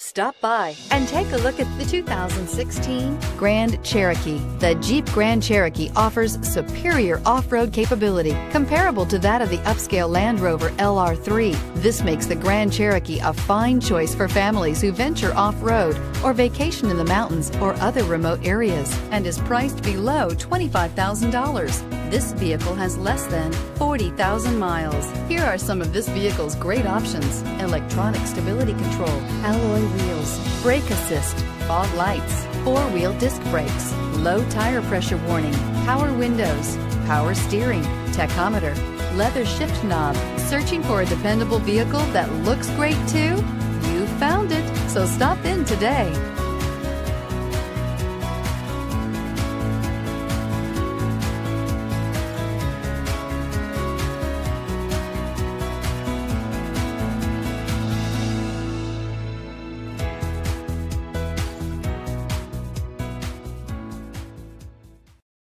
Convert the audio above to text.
Stop by and take a look at the 2016 Grand Cherokee. The Jeep Grand Cherokee offers superior off-road capability comparable to that of the upscale Land Rover LR3. This makes the Grand Cherokee a fine choice for families who venture off-road or vacation in the mountains or other remote areas, and is priced below $25,000. This vehicle has less than 40,000 miles. Here are some of this vehicle's great options: electronic stability control, alloy wheels, brake assist, fog lights, four-wheel disc brakes, low tire pressure warning, power windows, power steering, tachometer, leather shift knob. Searching for a dependable vehicle that looks great too? You found it, so stop in today.